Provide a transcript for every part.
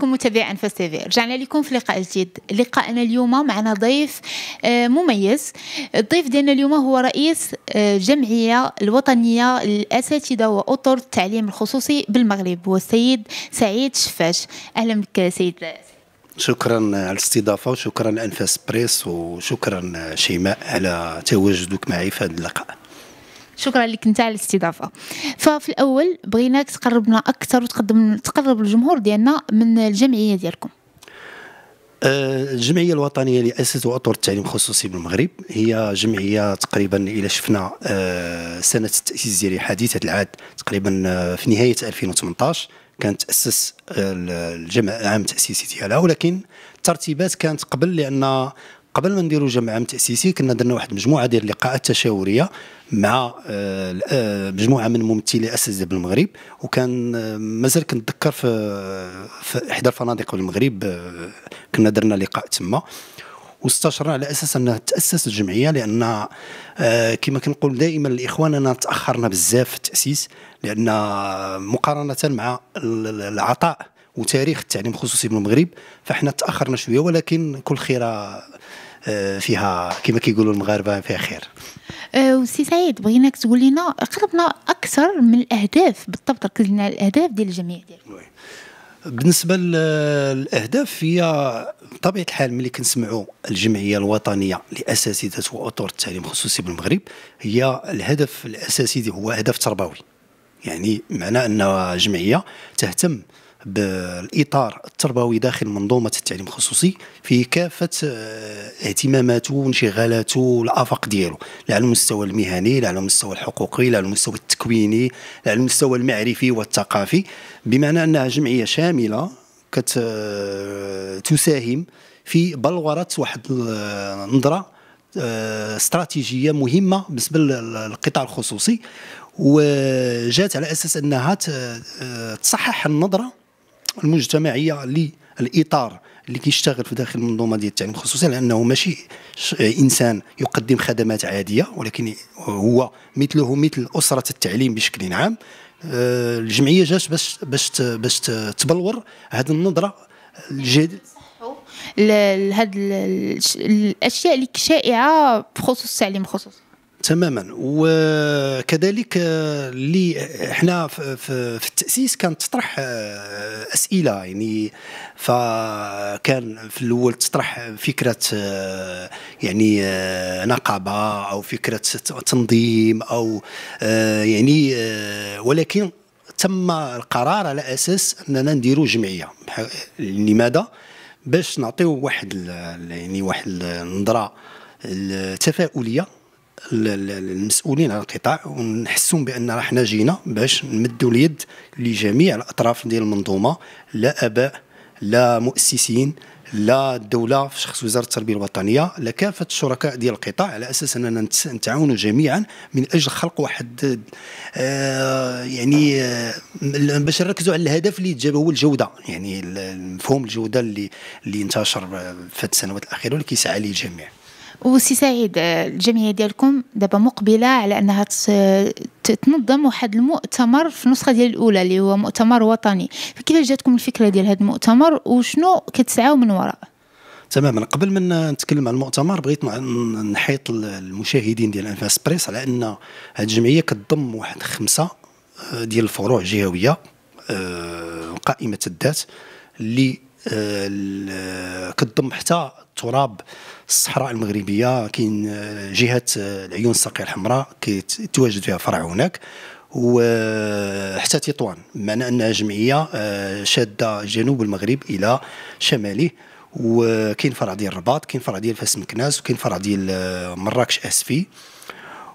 بكم متابعي أنفاس تيفي. رجعنا لكم في لقاء جديد. لقاءنا اليوم معنا ضيف مميز. الضيف ديالنا اليوم هو رئيس الجمعيه الوطنيه لأساتذة واطر التعليم الخصوصي بالمغرب، هو السيد سعيد الشفاج. اهلا بك سيد. شكرا على الاستضافه وشكرا لأنفاس بريس وشكرا شيماء على تواجدك معي في هذا اللقاء. شكرا لك انت على الاستضافه. ففي الاول بغيناك تقربنا اكثر وتقرب الجمهور ديالنا من الجمعيه ديالكم. الجمعيه الوطنيه لأساتذة واطر التعليم الخصوصي بالمغرب هي جمعيه تقريبا الى شفنا سنه التاسيس ديالها حديثه العهد، تقريبا في نهايه 2018 كانت تاسس الجمع العام التاسيسي ديالها، ولكن الترتيبات كانت قبل، لان قبل ما نديروا جمع عام تاسيسي كنا درنا واحد المجموعه ديال اللقاءات تشاوريه مع مجموعه من ممثلي الاساتذه بالمغرب، وكان مازال كنتذكر في احدى الفنادق بالمغرب كنا درنا لقاء تما واستشرنا على اساس انها تاسس الجمعيه، لان كما كنقول دائما الاخوان انا تاخرنا بزاف في التاسيس، لان مقارنه مع العطاء وتاريخ التعليم الخصوصي بالمغرب فاحنا تاخرنا شويه، ولكن كل خيره فيها كما كيقولوا المغاربه فيها خير. وسي سعيد بغيناك تقول لنا قربنا اكثر من الاهداف بالضبط، ركزنا على الاهداف ديال الجميع ديالكم. بالنسبه للاهداف هي بطبيعه الحال ملي كنسمعوا الجمعيه الوطنيه لأساتذة واطر التعليم الخصوصي بالمغرب، هي الهدف الاساسي هو هدف تربوي، يعني معناه ان جمعيه تهتم بالاطار التربوي داخل منظومه التعليم الخصوصي في كافه اهتماماته وانشغالاته والافاق ديالو، لا على المستوى المهني، لا على المستوى الحقوقي، لا على المستوى التكويني، لا على المستوى المعرفي والثقافي، بمعنى انها جمعيه شامله تساهم في بلوره واحد النظره استراتيجيه مهمه بالنسبه للقطاع الخصوصي، وجات على اساس انها تصحح النظره المجتمعيه للاطار اللي كيشتغل في داخل المنظومه ديال التعليم الخصوصي، لانه ماشي انسان يقدم خدمات عاديه، ولكن هو مثله مثل اسره التعليم بشكل عام. الجمعيه جات باش تبلور هذه النظره الجديده لهاد الاشياء اللي شائعه بخصوص التعليم الخصوصي. تماما. وكذلك اللي احنا في التاسيس كانت تطرح اسئله، يعني فكان في الاول تطرح فكره يعني نقابه او فكره تنظيم او يعني، ولكن تم القرار على اساس اننا نديروا جمعيه. لماذا؟ باش نعطيو واحد يعني واحد النظره التفاؤليه المسؤولين على القطاع، ونحسون بان راه حنا جينا باش نمدوا اليد لجميع الاطراف ديال المنظومه، لا اباء لا مؤسسين لا الدوله في شخص وزاره التربيه الوطنيه، لا كافه الشركاء ديال القطاع، على اساس اننا نتعاونوا جميعا من اجل خلق واحد يعني باش نركزوا على الهدف اللي جاب هو الجوده، يعني مفهوم الجوده اللي انتشر في السنوات الاخيره واللي كيسعى ليه الجميع. وسي سعيد الجمعيه ديالكم دابا مقبله على انها تنظم واحد المؤتمر في النسخه ديال الاولى اللي هو مؤتمر وطني، فكيفاش جاتكم الفكره ديال هذا المؤتمر وشنو كتسعاو من وراءه؟ تماما. قبل ما نتكلم عن المؤتمر بغيت نحيط المشاهدين ديال أنفاس بريس على ان هذه الجمعيه كتضم واحد 5 ديال الفروع الجهويه قائمه الذات اللي كتضم حتى تراب الصحراء المغربيه، كاين جهه العيون الساقيه الحمراء كيتواجد فيها فرع هناك، وحتى تطوان، بمعنى انها جمعيه شاده جنوب المغرب الى شماله، وكاين فرع ديال الرباط، كاين فرع ديال فاس مكناس، وكاين فرع ديال مراكش اسفي،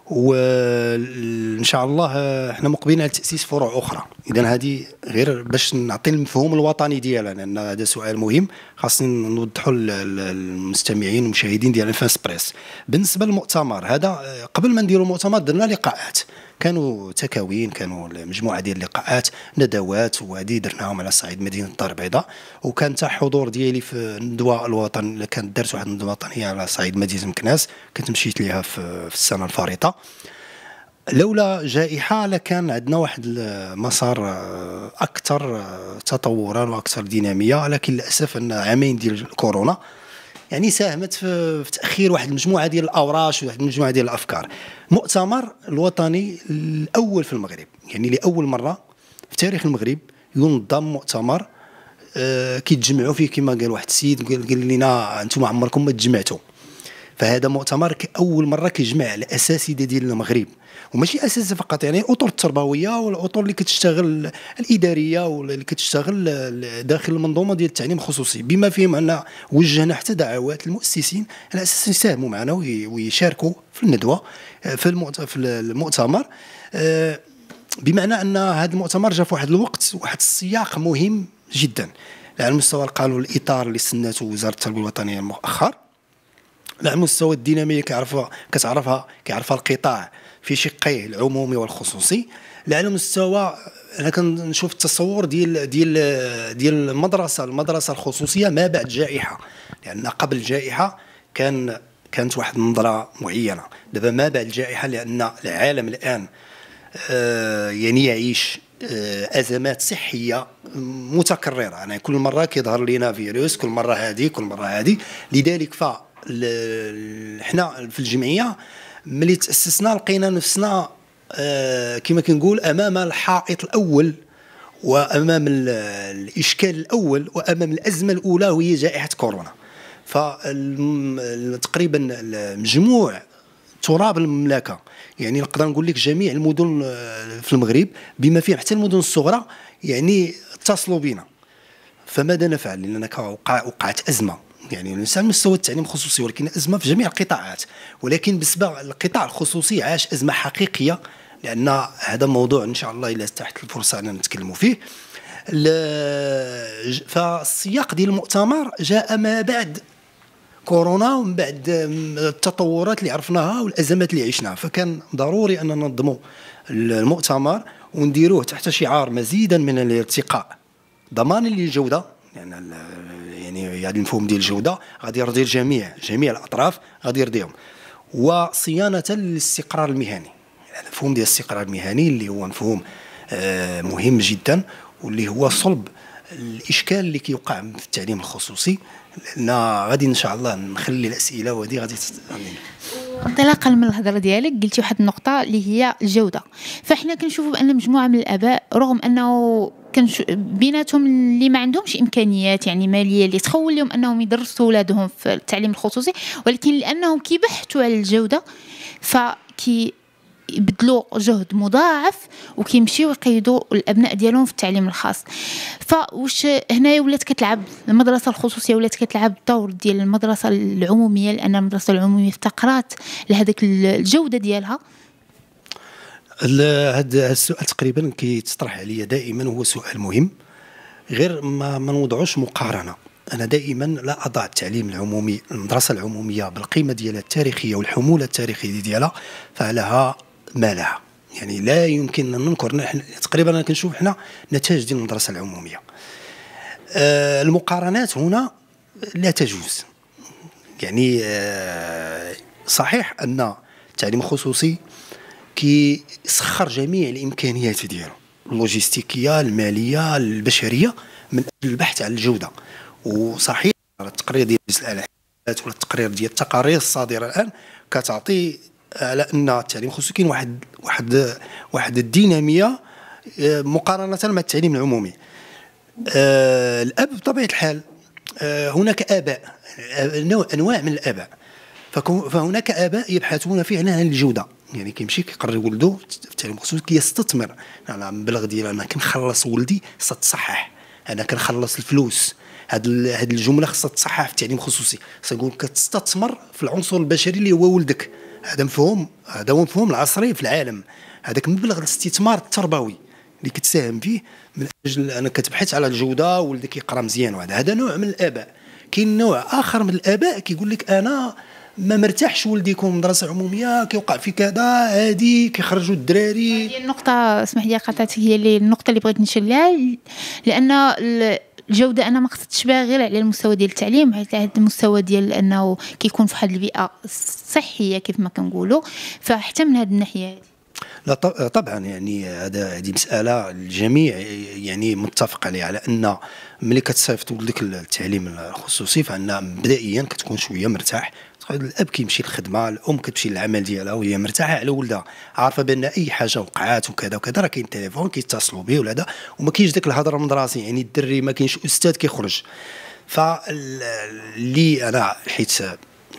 وان شاء الله احنا مقبلين على تاسيس فروع اخرى. اذا هذه غير باش نعطي المفهوم الوطني ديالها، لان هذا سؤال مهم خاصني نوضحوا للمستمعين والمشاهدين ديال أنفاس بريس. بالنسبه للمؤتمر هذا، قبل ما نديروا المؤتمر درنا لقاءات، كانوا تكاوين، كانوا مجموعه ديال اللقاءات ندوات، وهذه درناهم على صعيد مدينه الدار البيضاء، وكان حتى حضور ديالي في الندوه الوطنيه، كانت درت واحد الندوه وطنيه على صعيد مدينه مكناس كنت مشيت ليها في السنه الفارطه. لولا جائحة لكان عندنا واحد المسار أكثر تطورا وأكثر دينامية، لكن للأسف أن عامين ديال الكورونا يعني ساهمت في تأخير واحد المجموعة ديال الأوراش وواحد المجموعة ديال الأفكار. المؤتمر الوطني الأول في المغرب، يعني لأول مرة في تاريخ المغرب ينظم مؤتمر كيتجمعوا فيه كما قال واحد السيد قال لنا أنتم عمركم ما تجمعتوا. فهذا مؤتمر كأول مرة كيجمع الأساتذة ديال المغرب، وماشي أساتذة فقط، يعني الأطر التربوية والأطر اللي كتشتغل الإدارية واللي كتشتغل داخل المنظومة ديال التعليم الخصوصي، بما فيهم أن وجهنا حتى دعوات للمؤسسين على أساس يساهموا معنا ويشاركوا في الندوة في المؤتمر، بمعنى أن هذا المؤتمر جاء في واحد الوقت واحد السياق مهم جدا على مستوى قالوا الإطار اللي سنته وزارة التربية الوطنية مؤخرا، على مستوى الدينامية كيعرفها القطاع في شقيه العمومي والخصوصي، على مستوى انا كنشوف التصور ديال المدرسة الخصوصية ما بعد جائحة، لأن قبل الجائحة كانت واحد النظرة معينة، دابا ما بعد الجائحة لأن العالم الآن يعني يعيش أزمات صحية متكررة، يعني كل مرة كيظهر لنا فيروس، كل مرة هذه كل مرة هذه، لذلك حنا في الجمعية ملي تأسسنا لقينا نفسنا كما كنقول أمام الحائط الأول وأمام الإشكال الأول وأمام الأزمة الأولى وهي جائحة كورونا. فتقريبا مجموع تراب المملكة، يعني نقدر نقول لك جميع المدن في المغرب بما فيها حتى المدن الصغرى يعني اتصلوا بنا. فماذا نفعل؟ لأننا وقعت أزمة، يعني ليس على مستوى التعليم الخصوصي ولكن أزمة في جميع القطاعات، ولكن بالنسبة للقطاع الخصوصي عاش أزمة حقيقية، لأن هذا موضوع إن شاء الله إلا تحت الفرصة أننا نتكلموا فيه. فالسياق ديال المؤتمر جاء ما بعد كورونا ومن بعد التطورات اللي عرفناها والأزمات اللي عشناها، فكان ضروري أننا ننظموا المؤتمر ونديروه تحت شعار مزيدا من الارتقاء، ضمان للجودة، يعني هذا المفهوم ديال الجوده غادي يرضي جميع الاطراف غادي يرضيهم، وصيانه للاستقرار المهني، يعني المفهوم ديال الاستقرار المهني اللي هو مفهوم مهم جدا واللي هو صلب الاشكال اللي كيوقع في التعليم الخصوصي. لأننا غادي ان شاء الله نخلي الاسئله وهذه غادي انطلاقا من الهضره ديالك قلتي واحد النقطه اللي هي الجوده، فاحنا كنشوفوا بان مجموعه من الاباء رغم انه بيناتهم اللي ما عندهمش امكانيات يعني ماليه اللي تخول لهم انهم يدرسوا اولادهم في التعليم الخصوصي، ولكن لانهم كيبحثوا على الجوده فكي يبذلوا جهد مضاعف وكيمشيو يقيدوا الابناء ديالهم في التعليم الخاص. فواش هنايا ولات كتلعب المدرسه الخصوصيه ولات كتلعب الدور ديال المدرسه العموميه، لان المدرسه العموميه افتقرات لهذيك الجوده ديالها؟ هذا السؤال تقريبا كيتطرح عليا دائما، هو سؤال مهم، غير ما نوضعوش مقارنه. انا دائما لا اضع التعليم العمومي المدرسه العموميه بالقيمه ديالها التاريخيه والحموله التاريخيه ديالها، فلها ما لها، يعني لا يمكن أن ننكر تقريبا. أنا كنشوف حنا نتاج ديال المدرسة العمومية. المقارنات هنا لا تجوز، يعني صحيح أن التعليم الخصوصي كيسخر جميع الإمكانيات ديالو اللوجستيكية المالية البشرية من أجل البحث عن الجودة، وصحيح التقرير ديال الألعاب ولا التقرير ديال التقارير الصادرة الآن كتعطي على ان التعليم الخصوصي كاين واحد الديناميه مقارنه مع التعليم العمومي. الاب بطبيعه الحال هناك اباء نوع انواع من الاباء، فهناك اباء يبحثون فعلا عن الجوده، يعني كيمشي كيقرر ولده في التعليم الخصوصي كيستثمر، انا المبلغ ديالي انا كنخلص ولدي خصها تصحح، انا كنخلص الفلوس، هاد الجمله خصها تصحح في التعليم الخصوصي، خصنا نقول كتستثمر في العنصر البشري اللي هو ولدك. هذا هو مفهوم العصري في العالم، هذاك مبلغ الاستثمار التربوي اللي كتساهم فيه من اجل انك كتبحث على الجوده ولدك يقرا مزيان. هذا نوع من الاباء. كاين نوع اخر من الاباء كيقول لك انا ما مرتاحش ولدي يكون مدرسه عموميه، كيوقع في كذا، هادي كيخرجوا الدراري. هذه النقطه اسمح لي قطعتك، هي اللي النقطه اللي بغيت نشير لها، لان الجوده انا ما قصدتش بها غير على المستوى ديال التعليم، حيت هذا المستوى ديال انه كيكون في واحد البيئه صحيه كيف ما كنقولوا، فحتى من هذه الناحيه لا طبعا يعني هذه مساله الجميع يعني متفق عليها، على ان ملي كتصيفط ولدك التعليم الخصوصي فان مبدئيا كتكون شويه مرتاح، الاب كيمشي للخدمه، الام كتمشي للعمل ديالها وهي مرتاحه على ولدها، عارفه بان اي حاجه وقعات وكذا وكذا راه كاين تليفون كيتصلوا به ولا هذا، وما كاينش داك الهضره المدرسي، يعني الدري ما كاينش استاذ كيخرج. فاللي انا حيت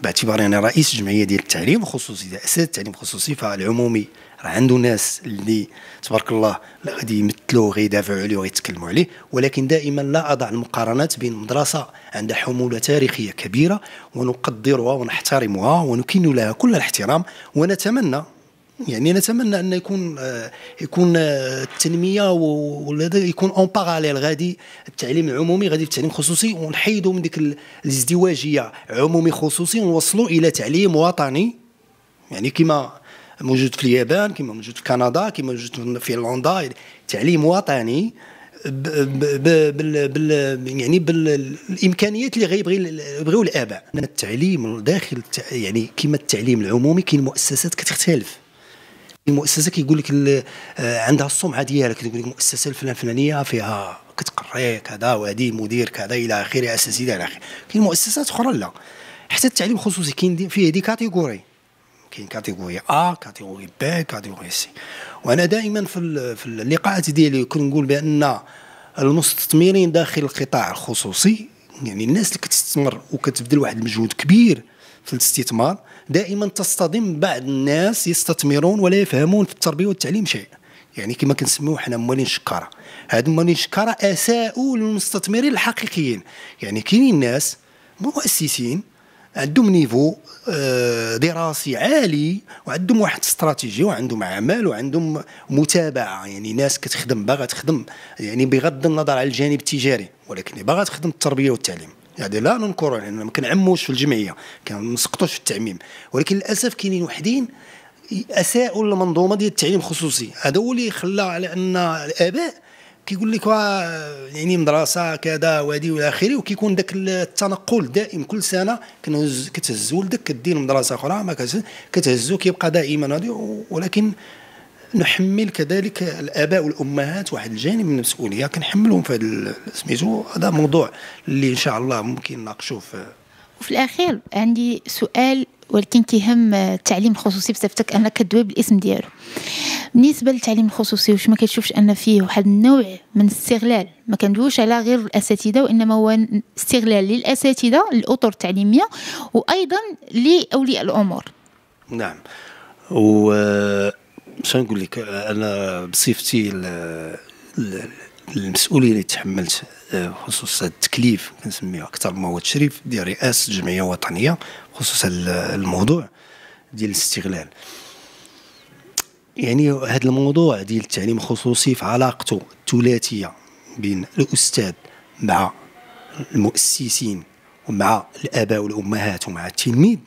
باعتباري انا رئيس الجمعيه ديال التعليم الخصوصي ديال اساتذه التعليم الخصوصي، فالعمومي راه عنده ناس اللي تبارك الله غادي يمثلوه غيدافعوا عليه وغيتكلموا عليه، ولكن دائما لا اضع المقارنات بين مدرسه عندها حموله تاريخيه كبيره ونقدرها ونحترمها ونكن لها كل الاحترام، ونتمنى يعني نتمنى ان يكون التنميه ولا يكون اون باراليل غادي التعليم العمومي غادي في التعليم الخصوصي، ونحيدوا من ديك الازدواجيه عمومي خصوصي ونوصلوا الى تعليم وطني، يعني كما موجود في اليابان، كما موجود في كندا، كما موجود في فنلندا، تعليم وطني يعني بالامكانيات اللي غيبغيو الاباء. التعليم داخل يعني كما التعليم العمومي كاين مؤسسات كتختلف، المؤسسه كيقول لك عندها السمعه ديالك، كتقول لك المؤسسه الفلانيه فيها كتقري كذا وهذه مدير كذا الى اخره، اساتذه الى اخره. كاين مؤسسات اخرى لا، حتى التعليم الخصوصي كاين فيه دي كاتيجوري، كاين كاتيجوري ا، كاتيجوري بي، كاتيجوري سي. وانا دائما في اللقاءات ديالي كنقول بان المستثمرين داخل القطاع الخصوصي، يعني الناس اللي كتستثمر وكتبذل واحد المجهود كبير في الاستثمار، دائما تصطدم بعض الناس يستثمرون ولا يفهمون في التربيه والتعليم شيء، يعني كما كنسميو حنا موالين شكاره. هاد موالين شكاره اساءوا للمستثمرين الحقيقيين، يعني كاينين ناس مؤسسين عندهم نيفو دراسي عالي وعندهم واحد استراتيجي وعندهم اعمال وعندهم متابعه، يعني ناس كتخدم باغا تخدم يعني بغض النظر على الجانب التجاري، ولكن باغا تخدم التربيه والتعليم. يعني لا ننكروا، يعني ما كنعموش في الجمعيه، كنسقطوش في التعميم، ولكن للاسف كاينين وحدين اساءوا للمنظومه ديال التعليم الخصوصي. هذا هو اللي خلى على ان الاباء كيقول لك يعني مدرسه كذا وهذه والى اخره، وكيكون ذاك التنقل الدائم كل سنه كتهز ولدك كدير مدرسه اخرى ما كتهزو، كيبقى دائما هذه. ولكن نحمل كذلك الاباء والامهات واحد الجانب من المسؤوليه كنحملهم في هذا سميتو. هذا موضوع اللي ان شاء الله ممكن نناقشوه. وفي الاخير عندي سؤال ولكن تيهم التعليم الخصوصي بصفتك انك كدوي بالاسم ديالو. بالنسبه للتعليم الخصوصي واش ما كتشوفش ان فيه واحد النوع من الاستغلال؟ ما كندويش على غير الاساتذه، وانما هو استغلال للاساتذه، للاطر التعليميه، وايضا لاولياء الامور. نعم، و باش نقول لك انا بصفتي المسؤوليه اللي تحملت بخصوص التكليف كنسميها اكثر ما هو التشريف ديال رئاسه الجمعيه الوطنيه بخصوص الموضوع ديال الاستغلال. يعني هذا الموضوع ديال التعليم الخصوصي في علاقته الثلاثيه بين الاستاذ مع المؤسسين ومع الاباء والامهات ومع التلميذ،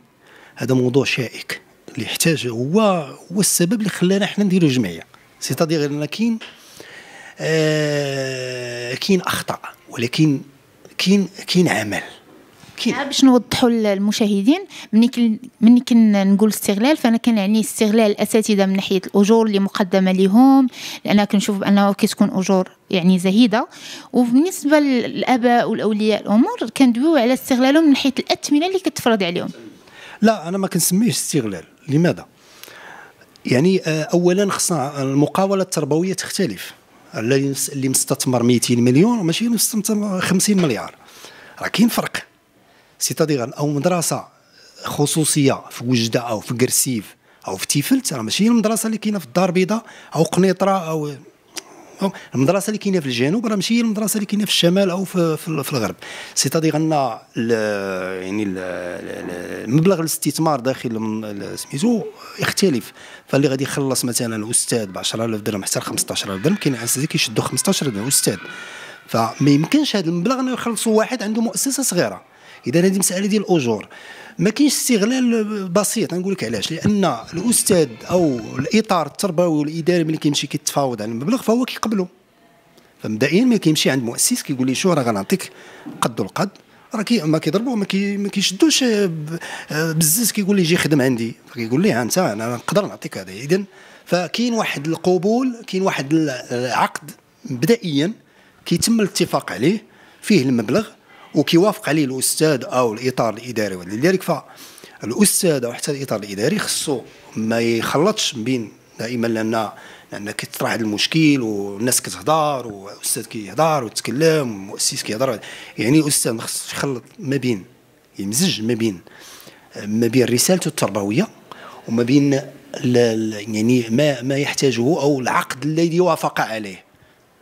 هذا موضوع شائك اللي يحتاج هو السبب اللي خلانا حنا نديرو جمعيه. سيتادير ان كاين اخطاء، ولكن كاين عمل. باش نوضحوا للمشاهدين، ملي كنقول استغلال فانا كنعني استغلال الاساتذه من ناحيه الاجور اللي مقدمه لهم، لان كنشوف بانه كتكون اجور يعني زهيده، وبالنسبه للاباء والاولياء الامور كندويو على استغلالهم من حيث الاثمنه اللي كتفرض عليهم. لا، انا ما كنسميهش استغلال. لماذا؟ يعني اولا خصنا المقاوله التربويه تختلف. اللي مستثمر 200 مليون ماشي مستثمر 50 مليار، راه كاين فرق. سيتادير او مدرسه خصوصيه في وجده او في جرسيف او في تيفلت راه ماشي المدرسه اللي كاينه في الدار البيضاء او قنيطره او المدرسه اللي كاينه في الجنوب راه ماشي المدرسه اللي كاينه في الشمال او في الغرب. سيتادير ان يعني المبلغ الاستثمار داخل سميتو يختلف. فاللي غادي يخلص مثلا استاذ ب 10000 درهم حتى ل 15000 درهم، كاين اساتذه كيشدوا 15 درهم استاذ، فما يمكنش هذا المبلغ انه يخلصوا واحد عنده مؤسسه صغيره. اذا هذه مساله ديال الاجور، ما كاينش استغلال بسيط. نقول لك علاش، لان الاستاذ او الاطار التربوي والاداري ملي كيمشي كيتفاوض على المبلغ فهو كيقبله. فمبدئيا ملي كيمشي عند مؤسس كيقول لي شو راه غنعطيك قد القد، راه ما كيضربوه ما كيشدوش بزز، كيقول لي جي خدم عندي، فكيقول ليه انت انا نقدر نعطيك هذا. اذا فكاين واحد القبول، كاين واحد العقد بدائيا كيتم الاتفاق عليه فيه المبلغ وكيوافق عليه الاستاذ او الاطار الاداري. ولذلك فالاستاذ او حتى الاطار الاداري خصو ما يخلطش بين دائما، لان كيطرح هذا المشكل والناس كتهضر والاستاذ كيهضر ويتكلم والمؤسس كيهضر. يعني الاستاذ ما خصش يخلط ما بين، يمزج ما بين رسالته التربويه وما بين يعني ما يحتاجه او العقد الذي وافق عليه.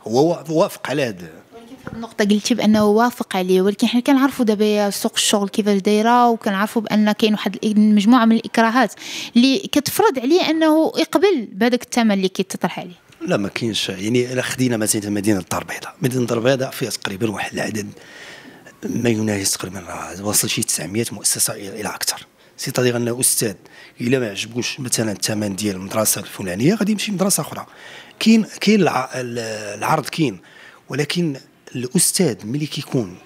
هو وافق على هذا. النقطه قلتي بانه وافق عليه، ولكن حنا كنعرفوا دابا سوق الشغل كيفاش دايره، وكنعرفوا بان كاين واحد المجموعه من الاكراهات اللي كتفرض عليه انه يقبل بهذاك الثمن اللي كيتطرح عليه. لا ما كاينش. يعني الا خدينا مثلا مدينه الدار البيضاء، مدينه الدار البيضاء فيها تقريبا واحد العدد ما يناهز تقريبا وصل شي 900 مؤسسه الى اكثر. سيطادير ان الاستاذ الا ما عجبوش مثلا الثمن ديال المدرسه الفلانيه غادي يمشي لمدرسه اخرى. كاين العرض كاين، ولكن الاستاذ ملي كيكون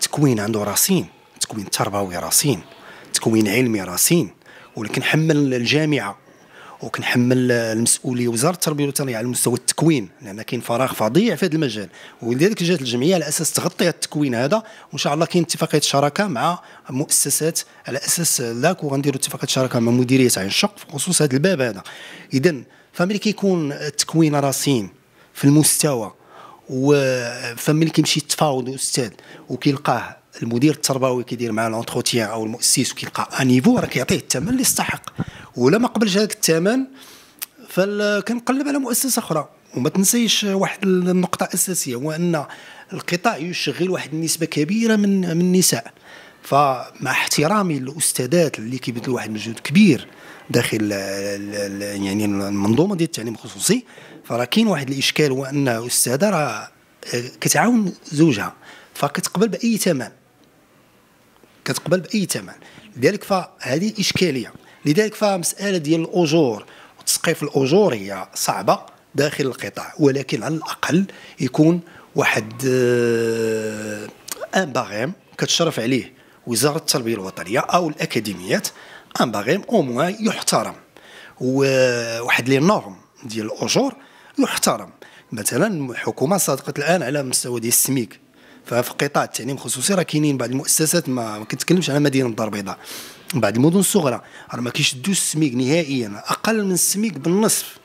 تكوين عنده راسين، تكوين تربوي راسين، تكوين علمي راسين، ولكن حمل الجامعه وكنحمل المسؤوليه وزاره التربيه الوطنيه على مستوى التكوين، لان كاين فراغ فظيع في هذا المجال. ولذلك جات الجمعيه على اساس تغطي هذا التكوين هذا، وان شاء الله كاين اتفاقيه شراكه مع مؤسسات على اساس ذاك، وغنديروا اتفاقيه شراكه مع مديريه عين الشق في خصوص هذا الباب هذا. اذا فملي كيكون التكوين راسين في المستوى، فملي كيمشي يتفاوض الاستاذ وكيلقاه المدير التربوي كيدير معاه لونتروتيان او المؤسس وكيلقى انيفو، راه كيعطيه الثمن اللي يستحق. ولا ما قبلش هذاك الثمن فكنقلب على مؤسسه اخرى. وما تنسيش واحد النقطه اساسيه، هو ان القطاع يشغل واحد النسبه كبيره من النساء. فمع احترامي للاستاذات اللي كيبذلوا واحد المجهود كبير داخل يعني المنظومه ديال التعليم الخصوصي، فراه كاين واحد الاشكال هو ان الاستاذه راه كتعاون زوجها فكتقبل باي ثمن، كتقبل باي ثمن. لذلك فهذه اشكاليه. لذلك فمساله ديال الاجور وتسقيف الاجور هي صعبه داخل القطاع، ولكن على الاقل يكون واحد ان باغيم كتشرف عليه وزاره التربيه الوطنيه او الاكاديميات، ان باغيم او موان يحترم، وواحد لي نورم ديال الاجور يحترم. مثلا الحكومه صادقت الان على مستوى ديال السميك، ففي قطاع التعليم الخصوصي راه كاينين بعض المؤسسات، ما كنتكلمش على مدينه الدار البيضاء، بعض المدن الصغرى راه ما كيشدوش السميك نهائيا، اقل من السميك بالنصف.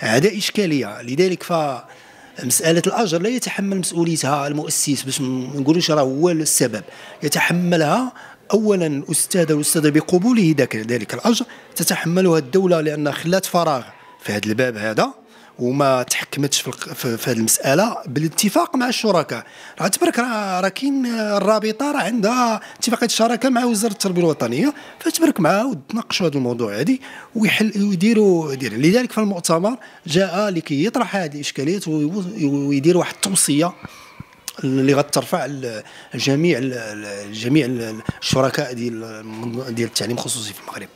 هذا اشكاليه. لذلك فمساله الاجر لا يتحمل مسؤوليتها المؤسس، باش ما نقولوش راه هو السبب، يتحملها اولا الاستاذ. والاستاذ بقبوله ذلك الاجر تتحملها الدوله، لان خلات فراغ في هذا الباب هذا وما تحكمتش في هذه المساله بالاتفاق مع الشركاء. راه تبارك راه كاين الرابطه راه عندها اتفاقيه الشراكه مع وزاره التربيه الوطنيه، فتبارك معها وتناقشوا هذا الموضوع هذه ويحل ويديروا. لذلك فالمؤتمر جاء لكي يطرح هذه الاشكاليات ويدير واحد التوصيه اللي غترفع جميع الشركاء ديال التعليم الخصوصي في المغرب.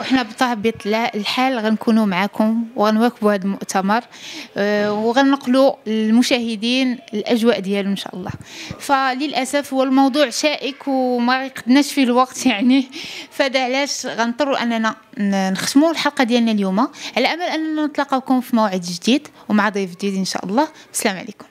وحنا بطبيعة الحال غنكونوا معاكم وغنواكبوا هذا المؤتمر وغننقلوا للمشاهدين الاجواء ديالو ان شاء الله. فللاسف هو الموضوع شائك وما قدناش فيه الوقت، يعني فدا علاش غنضطروا اننا نختموا الحلقه ديالنا اليوم، على امل اننا نتلاقاوكم في موعد جديد ومع ضيف جديد ان شاء الله. السلام عليكم.